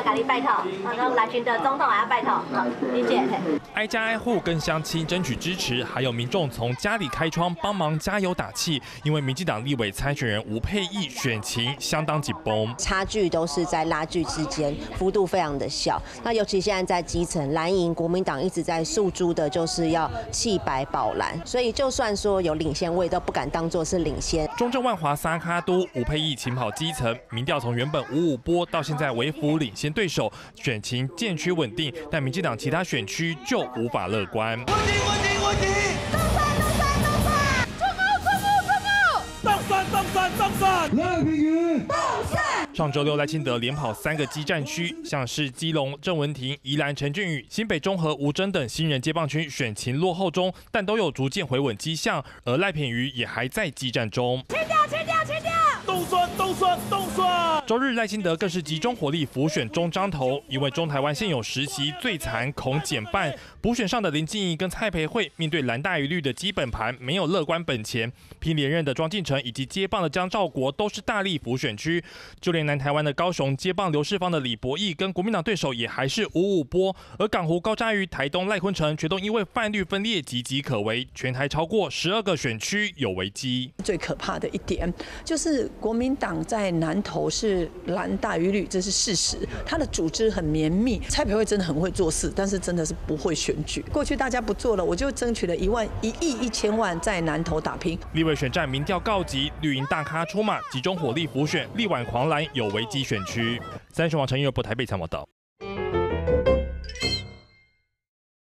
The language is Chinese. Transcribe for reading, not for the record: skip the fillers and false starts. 家咖喱拜托，让蓝军的总统也要拜托，理解。挨家挨户跟乡亲争取支持，还有民众从家里开窗帮忙加油打气，因为民进党立委参选人吴沛憶选情相当紧绷，差距都是在拉锯之间，幅度非常的小。那尤其现在在基层，蓝营国民党一直在诉诸的就是要弃白保蓝，所以就算说有领先位，都不敢当作是领先。中正万华撒卡都吴沛憶勤跑基层，民调从原本5-5波到现在微幅领先对手，选情渐趋稳定，但民进党其他选区就无法乐观。上周六赖清德连跑3个基战区，像是基隆郑文婷、宜兰陈俊宇、新北中和吴峥等新人接棒区选情落后中，但都有逐渐回稳迹象，而赖品妤也还在激战中。动算！周日赖清德更是集中火力辅选中彰投，因为中台湾现有10席最惨恐减半。补选上的林静怡跟蔡培慧面对蓝大于绿的基本盘，没有乐观本钱。拼连任的庄敬诚以及接棒的江兆国都是大力辅选区，就连南台湾的高雄接棒刘世芳的李博弈跟国民党对手也还是5-5波，而港湖高嘉瑜、台东赖坤成却都因为泛绿分裂岌岌可危，全台超过12个选区有危机。最可怕的一点就是国民党在南投是蓝大于绿，这是事实。他的组织很绵密，蔡培慧真的很会做事，但是真的是不会选举。过去大家不做了，我就争取了1亿1000万在南投打拼。立委选战民调告急，绿营大咖出马，集中火力辅选，力挽狂澜有危机选区。三十网陈佑博台北参谋道。